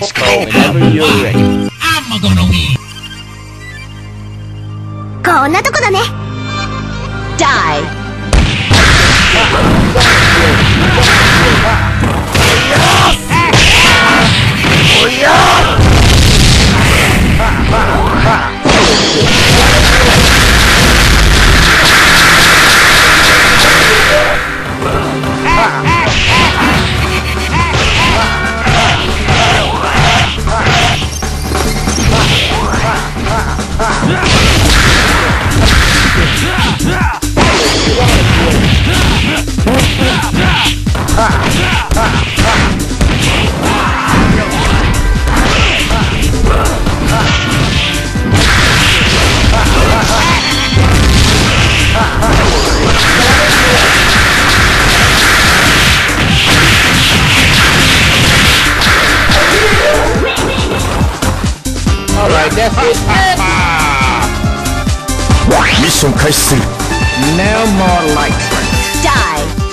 Let's go whenever you're ready. I'm gonna win. こんなとこだね。That's it. Mission 開始する. No more light. Die.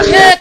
That's it.